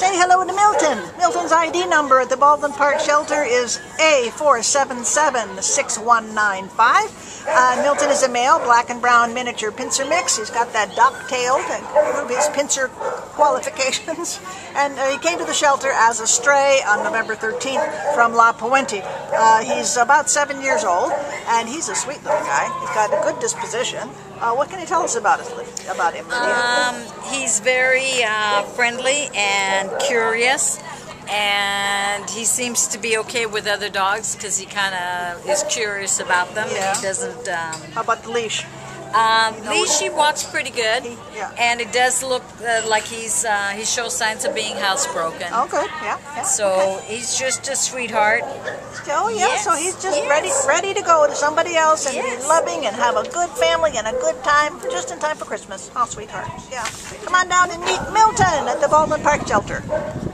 Say hello to Milton. Milton's ID number at the Baldwin Park Shelter is A4776195. Milton is a male, black and brown miniature pincer mix. He's got that duck-tail to prove his pincer qualifications. And he came to the shelter as a stray on November 13th from La Puente. He's about 7 years old, and he's a sweet little guy. He's got a good disposition. What can you tell us about him? He's very friendly and curious, and he seems to be okay with other dogs because he kind of is curious about them. Yeah. And he doesn't. How about the leash? Leash he walks pretty good, and it does look like he shows signs of being housebroken. Oh, good, yeah. So he's just a sweetheart. Oh, yeah, yes, so he's just ready to go to somebody else and be loving and have a good family and a good time, just in time for Christmas. Oh, sweetheart, yeah. Come on down and meet Milton at the Baldwin Park Shelter.